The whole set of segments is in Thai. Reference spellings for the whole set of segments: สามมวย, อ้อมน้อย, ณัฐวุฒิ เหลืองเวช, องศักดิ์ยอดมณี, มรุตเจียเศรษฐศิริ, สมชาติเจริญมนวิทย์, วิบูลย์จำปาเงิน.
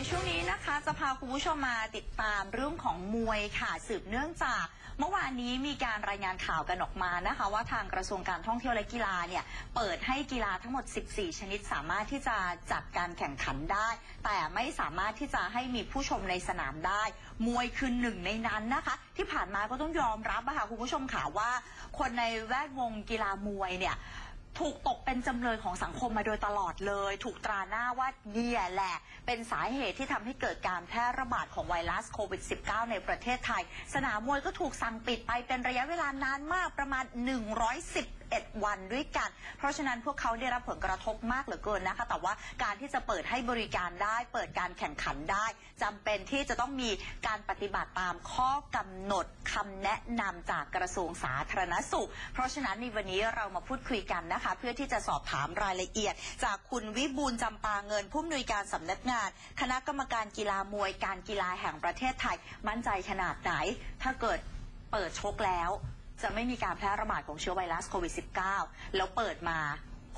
ในช่วงนี้นะคะจะพาคุณผู้ชมมาติดตามเรื่องของมวยค่ะสืบเนื่องจากเมื่อวานนี้มีการรายงานข่าวกันออกมานะคะว่าทางกระทรวงการท่องเที่ยวและกีฬาเนี่ยเปิดให้กีฬาทั้งหมด14ชนิดสามารถที่จะจัดการแข่งขันได้แต่ไม่สามารถที่จะให้มีผู้ชมในสนามได้มวยคือหนึ่งในนั้นนะคะที่ผ่านมาก็ต้องยอมรับนะคะคุณผู้ชมค่ะว่าคนในแวดวงกีฬามวยเนี่ยถูกตกเป็นจำเลยของสังคมมาโดยตลอดเลยถูกตราหน้าว่าเนี่ยแหละเป็นสาเหตุที่ทำให้เกิดการแพร่ระบาดของไวรัสโควิด -19 ในประเทศไทยสนามมวยก็ถูกสั่งปิดไปเป็นระยะเวลานานมากประมาณ111 วันด้วยกันเพราะฉะนั้นพวกเขาได้รับผลกระทบมากเหลือเกินนะคะแต่ว่าการที่จะเปิดให้บริการได้เปิดการแข่งขันได้จำเป็นที่จะต้องมีการปฏิบัติตามข้อกำหนดคำแนะนำจากกระทรวงสาธารณสุขเพราะฉะนั้นในวันนี้เรามาพูดคุยกันนะคะเพื่อที่จะสอบถามรายละเอียดจากคุณวิบูลย์จำปาเงินผู้อำนวยการสำนักงานคณะกรรมการกีฬามวยการกีฬาแห่งประเทศไทยมั่นใจขนาดไหนถ้าเกิดเปิดชกแล้วจะไม่มีการแพร่ระบาดของเชื้อไวรัสโควิด -19 แล้วเปิดมา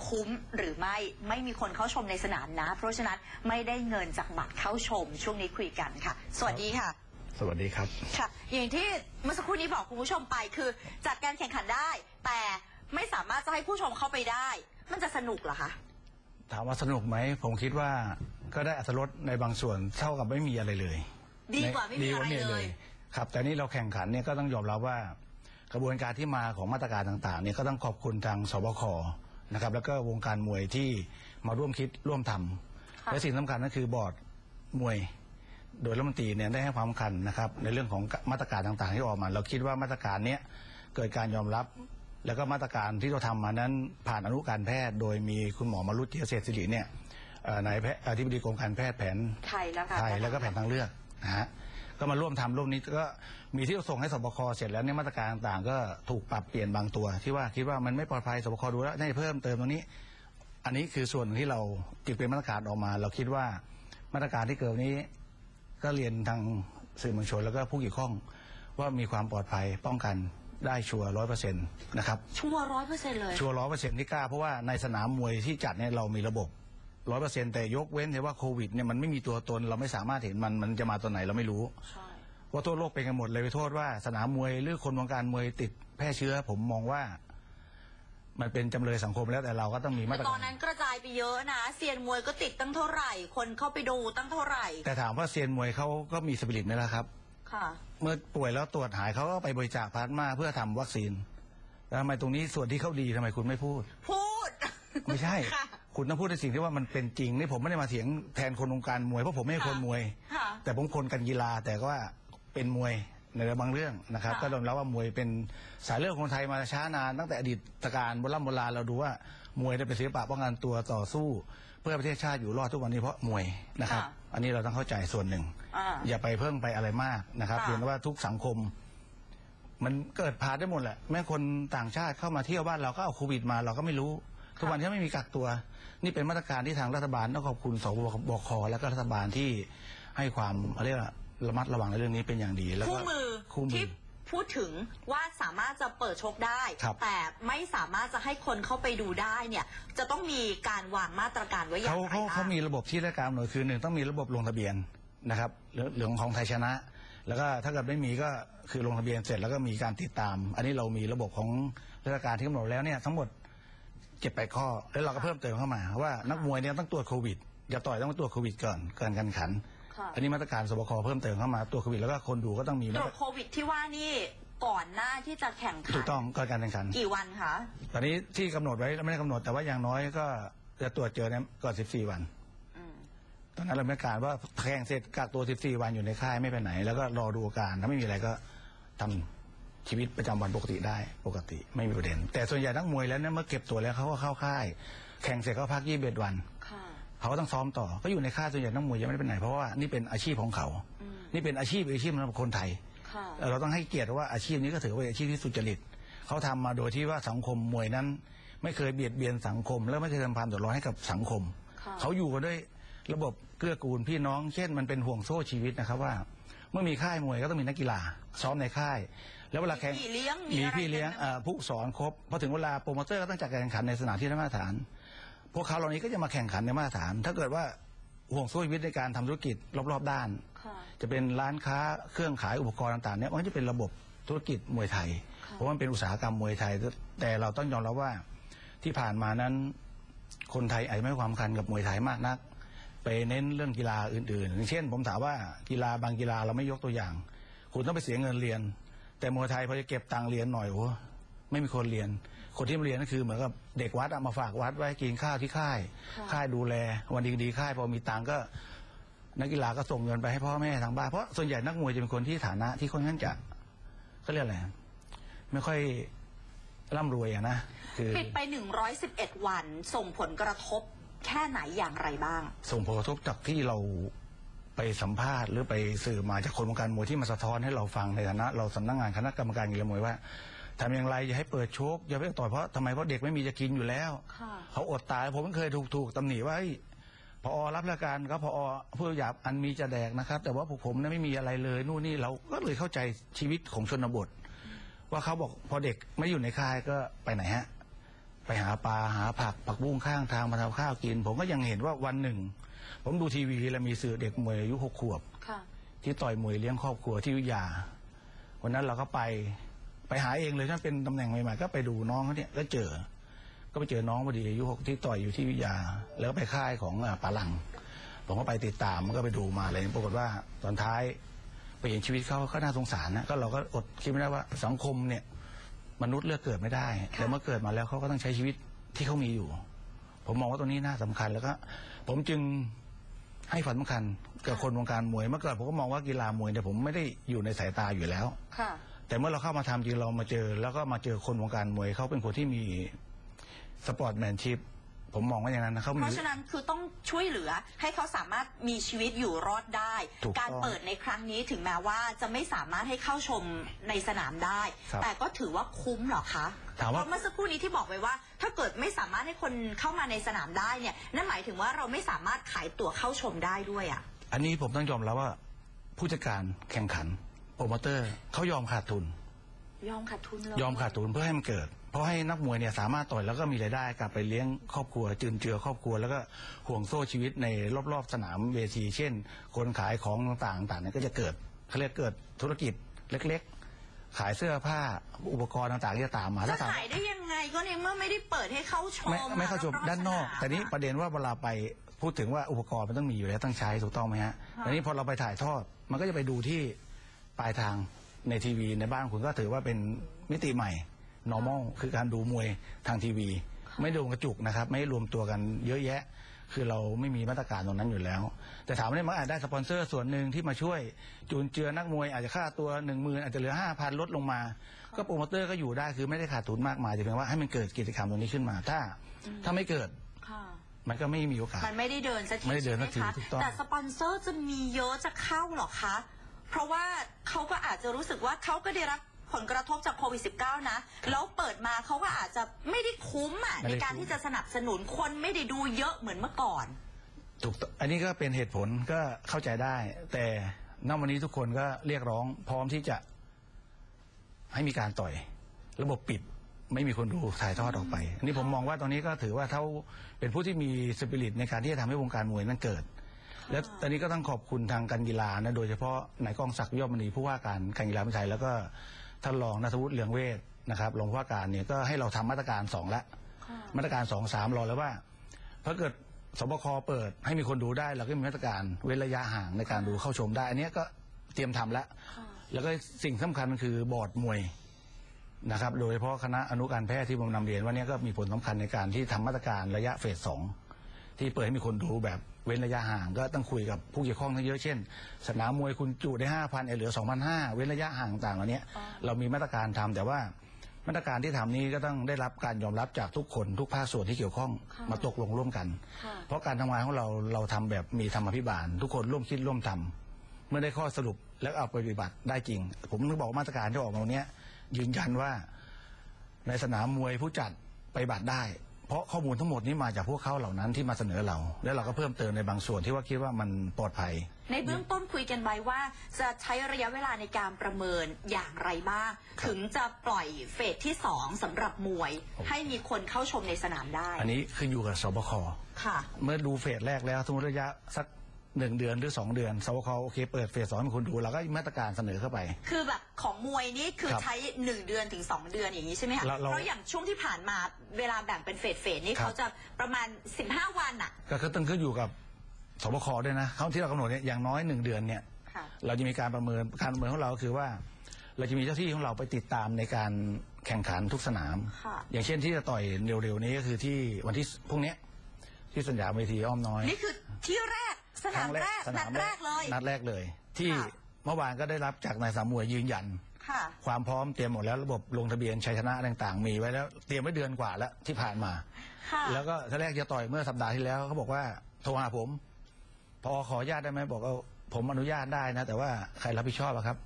คุ้มหรือไม่มีคนเข้าชมในสนามนะเพราะฉะนั้นไม่ได้เงินจากบัตรเข้าชมช่วงนี้คุยกันค่ะสวัสดีค่ะสวัสดีครับค่ะอย่างที่เมื่อสักครู่นี้บอกคุณผู้ชมไปคือจัดการแข่งขันได้แต่ไม่สามารถจะให้ผู้ชมเข้าไปได้มันจะสนุกเหรอคะถามว่าสนุกไหมผมคิดว่าก็ได้อรรถรสในบางส่วนเท่ากับไม่มีอะไรเลยดีกว่าไม่มีอะไรเลยครับแต่นี่เราแข่งขันเนี่ยก็ต้องยอมรับว่ากระบวนการที่มาของมาตรการต่างๆเนี่ยก็ต้องขอบคุณทางสบคนะครับแล้วก็วงการมวยที่มาร่วมคิดร่วมทำและสิ่งสำคัญก็คือบอร์ดมวยโดยรัฐมนตรีเนี่ยได้ให้ความสำคัญนะครับในเรื่องของมาตรการต่างๆที่ออกมาเราคิดว่ามาตรการนี้เกิดการยอมรับแล้วก็มาตรการที่เราทำมานั้นผ่านอนุการแพทย์โดยมีคุณหมอมรุตเจียเศรษฐศิริเนี่ยนายอธิบดีกรมการแพทย์แผนไทยแล้วก็แผนทางเลือกนะฮะก็มาร่วมทำร่วมนี้ก็มีที่ส่งให้สบคเสร็จแล้วเนี่ยมาตรการต่างก็ถูกปรับเปลี่ยนบางตัวที่ว่าคิดว่ามันไม่ปลอดภัยสบคดูแล้วได้เพิ่มเติมตรงนี้อันนี้คือส่วนที่เราจึงเป็นมาตรการออกมาเราคิดว่ามาตรการที่เกิดนี้ก็เรียนทางสื่อมวลชนแล้วก็ผู้เกี่ยวข้องว่ามีความปลอดภัยป้องกันได้ชัวร์ 100% นะครับชัวร์ 100% เลยชัวร์ 100% ที่กล้าเพราะว่าในสนามมวยที่จัดเนี่ยเรามีระบบ 100% แต่ยกเว้นแต่ว่าโควิดเนี่ยมันไม่มีตัวตนเราไม่สามารถเห็นมันจะมาตอนไหนเราไม่รู้ว่าทั่วโลกเป็นกันหมดเลยไปโทษว่าสนามมวยหรือคนวงการมวยติดแพร่เชื้อผมมองว่ามันเป็นจำเลยสังคมแล้วแต่เราก็ต้องมีมาตรการตอนนั้นกระจายไปเยอะนะเซียนมวยก็ติดตั้งเท่าไหร่คนเข้าไปดูตั้งเท่าไหร่แต่ถามว่าเซียนมวยเขาก็มีสปิริตไหมล่ะครับเมื่อป่วยแล้วตรวจหายเขาก็ไปบริจาคพลาสมาเพื่อทำวัคซีนแล้วทำไมตรงนี้ส่วนที่เขาดีทำไมคุณไม่พูดไม่ใช่ คุณต้องพูดในสิ่งที่ว่ามันเป็นจริงนี่ผมไม่ได้มาเถียงแทนคนวงการมวยเพราะผมไม่ใช่คนมวยแต่ผมคนกันกีฬาแต่ก็ว่าเป็นมวยในบางเรื่องนะครับก็ยอมรับว่ามวยเป็นสายเลือดของไทยมาช้านานตั้งแต่อดีตการโบราณเราดูว่ามวยเป็นศิลปะป้องกันตัวต่อสู้เพื่อประเทศชาติอยู่รอดทุกวันนี้เพราะมวยนะครับอันนี้เราต้องเข้าใจส่วนหนึ่งอย่าไปเพิ่งไปอะไรมากนะครับเรียนว่าทุกสังคมมันเกิดพาได้หมดแหละแม้คนต่างชาติเข้ามาเที่ยวบ้านเราก็เอาโควิดมาเราก็ไม่รู้ทุกวันนี้ไม่มีกักตัวนี่เป็นมาตรการที่ทางรัฐบาลต้องขอบคุณสบคและก็รัฐบาลที่ให้ความเรียกระมัดระวังในเรื่องนี้เป็นอย่างดีแล้วก็คู่มือที่พูดถึงว่าสามารถจะเปิดชกได้แต่ไม่สามารถจะให้คนเข้าไปดูได้เนี่ยจะต้องมีการวางมาตรการไว้อย่างไรเขามีระบบที่ราชการหน่วยคือหนึ่งต้องมีระบบลงทะเบียนนะครับเรื่องของไทยชนะแล้วก็ถ้าเกิดไม่มีก็คือลงทะเบียนเสร็จแล้วก็มีการติดตามอันนี้เรามีระบบของราชการที่กำหนดแล้วเนี่ยทั้งหมด7-8ข้อแล้วเราก็เพิ่มเติมเข้ามาว่านักมวยเนี่ยต้องตรวจโควิดอย่าต่อยต้องตรวจโควิดก่อนการแข่งขันอันนี้มาตรการสบคเพิ่มเติมเข้ามาตัวโควิดแล้วก็คนดูก็ต้องมีตัวโควิดที่ว่านี่ก่อนหน้าที่จะแข่งขันถูกต้องก่อนการแข่งขันกี่วันคะตอนนี้ที่กำหนดไว้ไม่ได้กำหนดแต่ว่าอย่างน้อยก็จะตรวจเจอเนี่ยก่อน14วันตอนนั้นเราไม่การว่าแข่งเสร็จกักตัว14 วันอยู่ในค่ายไม่ไปไหนแล้วก็รอดูอาการถ้าไม่มีอะไรก็ทำชีวิตประจำวันปกติได้ปกติไม่มีประเด็นแต่ส่วนใหญ่นักมวยแล้วเนี่ยเมื่อเก็บตัวแล้วเขาก็เข้าค่ายแข่งเสร็จก็พัก21 วันเขาต้องซ้อมต่อก็อยู่ในค่ายส่วนใหญ่นักมวยยังไม่ได้ไปไหนเพราะว่านี่เป็นอาชีพของเขานี่เป็นอาชีพสำหรับคนไทยเราต้องให้เกียรติว่าอาชีพนี้ก็ถือว่าอาชีพที่สุจริตเขาทำมาโดยที่ว่าสังคมมวยนั้นไม่เคยเบียดเบียนสังคมและไม่เคยทำความเดือดร้อนให้กับสังคมเขาอยู่กันด้วยระบบเกื้อกูลพี่น้องเช่นมันเป็นห่วงโซ่ชีวิตนะครับว่าเมื่อมีค่ายมวยก็ต้องมีนักกีฬาซ้อมในค่ายแล้วเวลาแข่งมีพี่เลี้ยงผู้สอนครบพอถึงเวลาโปรโมเตอร์ก็ต้องจัดการแข่งขันในสนามที่ได้มาตรฐานพวกเขาเหล่านี้ก็จะมาแข่งขันในมาตรฐานถ้าเกิดว่า ห่วงโซ่ชีวิตในการทำธุรกิจรอบๆด้านจะเป็นร้านค้าเครื่องขายอุปกรณ์ต่างๆเนี่ยมันจะเป็นระบบธุรกิจมวยไทยเพราะมันเป็นอุตสาหกรรมมวยไทยแต่เราต้องยอมรับว่าที่ผ่านมานั้นคนไทยอาจจะไม่ให้ความสำคัญกับมวยไทยมากนักไปเน้นเรื่องกีฬาอื่นๆอย่างเช่นผมถามว่ากีฬาบางกีฬาเราไม่ยกตัวอย่างคุณต้องไปเสียเงินเรียนแต่มวยไทยพอจะเก็บตังค์เรียนหน่อยโอ้ไม่มีคนเรียนคนที่มาเรียนก็คือเหมือนกับเด็กวัดเอามาฝากวัดไว้กินข้าวที่ค่ายดูแลวันดีๆค่ายพอมีตังค์ก็นักกีฬาก็ส่งเงินไปให้พ่อแม่ทางบ้านเพราะส่วนใหญ่นักมวยจะเป็นคนที่ฐานะที่ค่อนข้างจะก็เรียกอะไรไม่ค่อยร่ำรวยอะนะปิดไป111วันส่งผลกระทบแค่ไหนอย่างไรบ้างส่งผลกระทบจากที่เราไปสัมภาษณ์หรือไปสื่อมาจากคนวงการมวยที่มาสะท้อนให้เราฟังในฐานะเราสำนักงานคณะกรรมการกีฬามวยว่าทำอย่างไรอย่าให้เปิดโชคอย่าไปต่อยเพราะทำไมเพราะเด็กไม่มีจะกินอยู่แล้วเขาอดตายผมเคยถูกตำหนิว่าพอรับราชการก็พอผู้หยาบอันมีจะแดกนะครับแต่ว่าพวกผมเนี่ยไม่มีอะไรเลยนู่นนี่เราก็เลยเข้าใจชีวิตของชนบทว่าเขาบอกพอเด็กไม่อยู่ในค่ายก็ไปไหนฮะไปหาปลาหาผักบุ้งข้างทางมาทำข้าวกินผมก็ยังเห็นว่าวันหนึ่งผมดูทีวีแล้วมีสื่อเด็กมวยอายุ6 ขวบที่ต่อยมวยเลี้ยงครอบครัวที่วิทยาวันนั้นเราก็ไปหาเองเลยถ้าเป็นตำแหน่งใหม่ๆก็ไปดูน้องเขาเนี่ยก็เจอก็ไปเจอน้องพอดีอายุ6ที่ต่อยอยู่ที่วิทยาแล้วก็ไปค่ายของปาลังผมก็ไปติดตามก็ไปดูมาเลยปรากฏว่าตอนท้ายไปเห็นชีวิตเขาก็น่าสงสารนะก็เราก็อดคิดไม่ได้ว่าสังคมเนี่ยมนุษย์เลือกเกิดไม่ได้แต่เมื่อเกิดมาแล้วเขาก็ต้องใช้ชีวิตที่เขามีอยู่ผมมองว่าตรงนี้น่าสำคัญแล้วก็ผมจึงให้ความสำคัญกับคนวงการมวยเมื่อก่อนผมก็มองว่ากีฬามวยแต่ผมไม่ได้อยู่ในสายตาอยู่แล้วค่ะแต่เมื่อเราเข้ามาทำจริงเรามาเจอแล้วก็มาเจอคนวงการมวยเขาเป็นคนที่มีสปอร์ตแมนชิพผมมองว่าอย่างนั้นนะเพราะฉะนั้นคือต้องช่วยเหลือให้เขาสามารถมีชีวิตอยู่รอดได้การเปิดในครั้งนี้ถึงแม้ว่าจะไม่สามารถให้เข้าชมในสนามได้แต่ก็ถือว่าคุ้มหรอคะเพราะเมื่อสักครู่นี้ที่บอกไว้ว่าถ้าเกิดไม่สามารถให้คนเข้ามาในสนามได้เนี่ยนั่นหมายถึงว่าเราไม่สามารถขายตั๋วเข้าชมได้ด้วยอ่ะอันนี้ผมต้องยอมรับว่าผู้จัดการแข่งขันโปรโมเตอร์เขายอมขาดทุนยอมขาดทุนเพื่อให้มันเกิดเพราะให้นักมวยเนี่ยสามารถต่อยแล้วก็มีรายได้กลับไปเลี้ยงครอบครัวจุนเจือครอบครัวแล้วก็ห่วงโซ่ชีวิตในรอบๆสนามเวทีเช่นคนขายของต่างๆเนี่ยก็จะเกิดเขาเรียกเกิดธุรกิจเล็กๆขายเสื้อผ้าอุปกรณ์ต่างๆที่จะตามมาแล้วขายได้ยังไงก็ในเมื่อไม่ได้เปิดให้เข้าชมไม่เข้าชมด้านนอกแต่นี้ประเด็นว่าเวลาไปพูดถึงว่าอุปกรณ์มันต้องมีอยู่แล้วต้องใช้ถูกต้องไหมฮะแต่นี้พอเราไปถ่ายทอดมันก็จะไปดูที่ปลายทางในทีวีในบ้านคุณก็ถือว่าเป็นมิติใหม่ normal คือการดูมวยทางทีวีไม่ดูกระจุกนะครับไม่รวมตัวกันเยอะแยะคือเราไม่มีมาตรการตรงนั้นอยู่แล้วแต่ถามว่าได้ไหมอาจได้สปอนเซอร์ส่วนหนึ่งที่มาช่วยจูนเจือนักมวยอาจจะค่าตัว 10,000 อาจจะเหลือ 5,000 ลดลงมาก็โปรโมเตอร์ก็อยู่ได้คือไม่ได้ขาดทุนมากมายแต่เพียงว่าให้มันเกิดกิจกรรมตรงนี้ขึ้นมาถ้าไม่เกิดมันก็ไม่มีโอกาสมันไม่ได้เดินสักทีแต่สปอนเซอร์จะมีเยอะจะเข้าหรอคะเพราะว่าเขาก็อาจจะรู้สึกว่าเขาก็ได้รับผลกระทบจากโควิด -19 นะแล้วเปิดมาเขาก็อาจจะไม่ได้คุ้มอ่ะในการที่จะสนับสนุนคนไม่ได้ดูเยอะเหมือนเมื่อก่อนถูกอันนี้ก็เป็นเหตุผลก็เข้าใจได้แต่ณวันนี้ทุกคนก็เรียกร้องพร้อมที่จะให้มีการต่อยระบบปิดไม่มีคนดูถ่ายทอดออกไปอันนี้ผมมองว่าตอนนี้ก็ถือว่าเขาเป็นผู้ที่มีสปิริตในการที่จะทำให้วงการมวยนั้นเกิดแล้วตอนนี้ก็ต้องขอบคุณทางการกีฬานะโดยเฉพาะนายกองศักดิ์ยอดมณีผู้ว่าการการกีฬาแห่งประเทศไทยแล้วก็ท่านรองณัฐวุฒิเหลืองเวชนะครับรองผู้ว่าการเนี่ยก็ให้เราทำมาตรการ2ละมาตรการ2-3รอแล้วว่าถ้าเกิดสบคเปิดให้มีคนดูได้เราก็มีมาตรการเว้นระยะห่างในการดูเข้าชมได้อันนี้ก็เตรียมทำแล้วแล้วก็สิ่งสำคัญคือบอร์ดมวยนะครับโดยเฉพาะคณะอนุการแพทย์ที่ผมนำเรียนว่านี่ก็มีผลสำคัญในการที่ทำมาตรการระยะเฟส2ที่เปิดให้มีคนดูแบบเว้นระยะห่างก็ต้องคุยกับผู้เกี่ยวข้องทั้งเยอะเช่นสนามมวยคุณจุได้ 5,000 เหลือ 2,500 เว้นระยะห่างต่างๆเหล่านี้เรามีมาตรการทำแต่ว่ามาตรการที่ทำนี้ก็ต้องได้รับการยอมรับจากทุกคนทุกภาคส่วนที่เกี่ยวข้องมาตกลงร่วมกันเพราะการทำงานของเราทำแบบมีธรรมาภิบาลทุกคนร่วมคิดร่วมทำเมื่อได้ข้อสรุปแล้วเอาไปปฏิบัติได้จริงผมถึงบอกมาตรการที่ออกมาเนี้ยยืนยันว่าในสนามมวยผู้จัดปฏิบัติได้เพราะข้อมูลทั้งหมดนี้มาจากพวกเขาเหล่านั้นที่มาเสนอเราแล้วเราก็เพิ่มเติมในบางส่วนที่ว่าคิดว่ามันปลอดภัยในเบื้องต้นคุยกันไว้ว่าจะใช้ระยะเวลาในการประเมินอย่างไรบ้างถึงจะปล่อยเฟสที่2สำหรับมวยให้มีคนเข้าชมในสนามได้อันนี้คืออยู่กับสบคเมื่อดูเฟสแรกแล้วทุกระยะสัก 1 เดือนหรือ 2 เดือนสวคโอเคเปิดเฟสสอนคุณดูเราก็มาตรการเสนอเข้าไปคือแบบของมวยนี่คือใช้1เดือนถึง2เดือนอย่างนี้ใช่ไหมคะเพราะอย่างช่วงที่ผ่านมาเวลาแบ่งเป็นเฟสนี่เขาจะประมาณ15วันอ่ะก็ต้องขึ้นอยู่กับสวคด้วยนะเขาที่เรากำหนดเนี่ยอย่างน้อย1เดือนเนี่ยเราจะมีการประเมินของเราคือว่าเราจะมีเจ้าที่ของเราไปติดตามในการแข่งขันทุกสนามอย่างเช่นที่จะต่อยเร็วๆนี้ก็คือที่วันที่พรุ่งนี้ที่สนามเวทีอ้อมน้อยนี่คือที่แรกสนามแรกนัดแรกเลยที่เมื่อวานก็ได้รับจากนายสามมวยยืนยันความพร้อมเตรียมหมดแล้วระบบลงทะเบียนชัยชนะต่างๆมีไว้แล้วเตรียมไว้เดือนกว่าแล้วที่ผ่านมาแล้วก็ที่แรกจะต่อยเมื่อสัปดาห์ที่แล้วเขาบอกว่าโทรหาผมพอขออนุญาตได้ไหมบอกว่าผมอนุญาตได้นะแต่ว่าใครรับผิดชอบครับ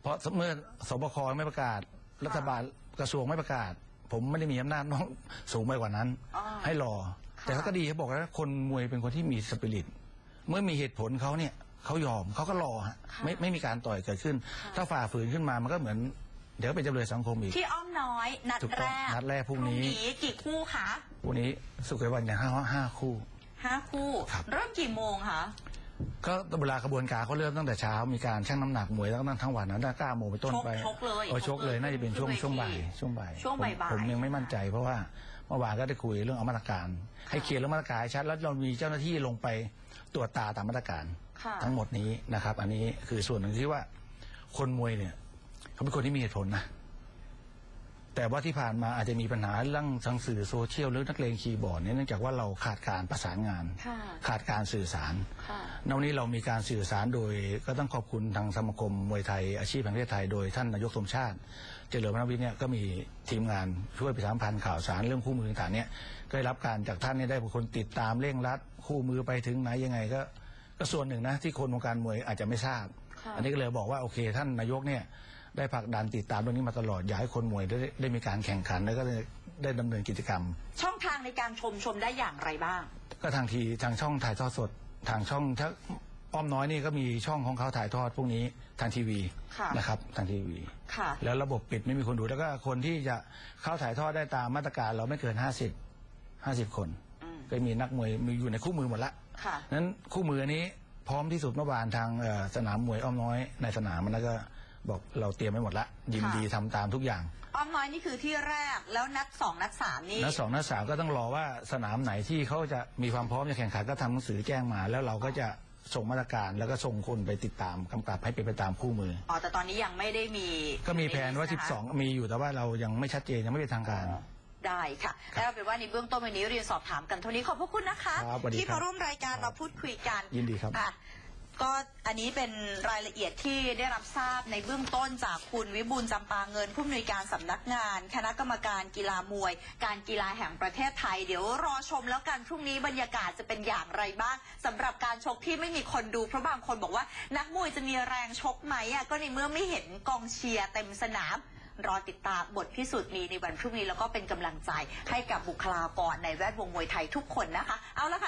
เพราะเมื่อสบคไม่ประกาศรัฐบาลกระทรวงไม่ประกาศผมไม่ได้มีอำนาจน้องสูงไปกว่านั้นให้รอแต่ก็ดีเขาบอกว่าคนมวยเป็นคนที่มีสปิริตเมื่อมีเหตุผลเขาเนี่ยเขายอมเขาก็รอฮะไม่มีการต่อยเกิดขึ้นถ้าฝ่าฝืนขึ้นมามันก็เหมือนเดี๋ยวเป็นจำเลยสังคมอีกที่อ้อมน้อยนัดแรกพรุ่งนี้กี่คู่คะพรุ่งนี้สุขวันอย่างห้าคู่เริ่มกี่โมงคะก็เวลากระบวนการเขาเริ่มตั้งแต่เช้ามีการชั่งน้ำหนักมวยแล้วก็นั่งทั้งวันนะตั้ง9โมงไปต้นไปชกเลยน่าจะเป็นช่วงบ่ายผมยังไม่มั่นใจเพราะว่าเมื่อวานก็ได้คุยเรื่องมาตรการให้เคลียร์เรื่องมาตรการชัดแล้วเรามีเจ้าหน้าที่ลงไปตรวจตาตามมาตรการทั้งหมดนี้นะครับอันนี้คือส่วนหนึ่งที่ว่าคนมวยเนี่ยเขาเป็นคนที่มีเหตุผลนะแต่ว่าที่ผ่านมาอาจจะมีปัญหาเรื่องทางสื่อโซเชียลหรือนักเลงคีย์บอร์ดเนี่ยเนื่องจากว่าเราขาดการประสานงานขาดการสื่อสารณ วันนี้เรามีการสื่อสารโดยก็ต้องขอบคุณทางสมาคมมวยไทยอาชีพแห่งประเทศไทยโดยท่านนายกสมชาติเจริญมนวิทย์เนี่ยก็มีทีมงานช่วยประชาสัมพันธ์ข่าวสารเรื่องคู่มือต่างๆเนี่ยได้รับการจากท่านเนี่ยได้บุคคลติดตามเร่งรัดคู่มือไปถึงไหนยังไงก็ส่วนหนึ่งนะที่คนวงการมวยอาจจะไม่ทราบอันนี้ก็เลยบอกว่าโอเคท่านนายกเนี่ยได้ผลักดันติดตามเรื่องนี้มาตลอดอยากให้คนมวยได้มีการแข่งขันแล้วก็ได้ดำเนินกิจกรรมช่องทางในการชมได้อย่างไรบ้างก็ทางช่องถ่ายทอดสดทางช่องถ้าอ้อมน้อยนี่ก็มีช่องของเขาถ่ายทอดพวกนี้ทางทีวีนะครับทางทีวีแล้วระบบปิดไม่มีคนดูแล้วก็คนที่จะเข้าถ่ายทอดได้ตามมาตรการเราไม่เกิน50คนก็มีนักมวยมีอยู่ในคู่มือหมดละนั้นคู่มือนี้พร้อมที่สุดเมื่อวานทางสนามมวยอ้อมน้อยในสนามมันก็บอกเราเตรียมไว้หมดละยินดีทำตามทุกอย่างอ้อมน้อยนี่คือที่แรกแล้วนัด 2 นัด 3นี่นัด 2 นัด 3ก็ต้องรอว่าสนามไหนที่เขาจะมีความพร้อมจะแข่งขันก็ทำหนังสือแจ้งมาแล้วเราก็จะส่งมาตรการแล้วก็ส่งคนไปติดตามกำกับให้เป็นไปตามคู่มืออ๋อแต่ตอนนี้ยังไม่ได้มีก็มีแผนว่า12มีอยู่แต่ว่าเรายังไม่ชัดเจนยังไม่เป็นทางการได้ค่ะแล้วเป็นว่าในเบื้องต้นวันนี้เรียนสอบถามกันเท่านี้ขอบพระคุณนะคะที่มาร่วมรายการเราพูดคุยกันยินดีครับก็อันนี้เป็นรายละเอียดที่ได้รับทราบในเบื้องต้นจากคุณวิบูลย์จำปาเงินผู้อำนวยการสำนักงานคณะกรรมการกีฬามวยการกีฬาแห่งประเทศไทยเดี๋ยวรอชมแล้วกันพรุ่งนี้บรรยากาศจะเป็นอย่างไรบ้างสำหรับการชกที่ไม่มีคนดูเพราะบางคนบอกว่านักมวยจะมีแรงชกไหมก็ในเมื่อไม่เห็นกองเชียร์เต็มสนามรอติดตามบทพิสูจน์มีในวันพรุ่งนี้แล้วก็เป็นกำลังใจให้กับบุคลากรในแวดวงมวยไทยทุกคนนะคะเอาละค่ะ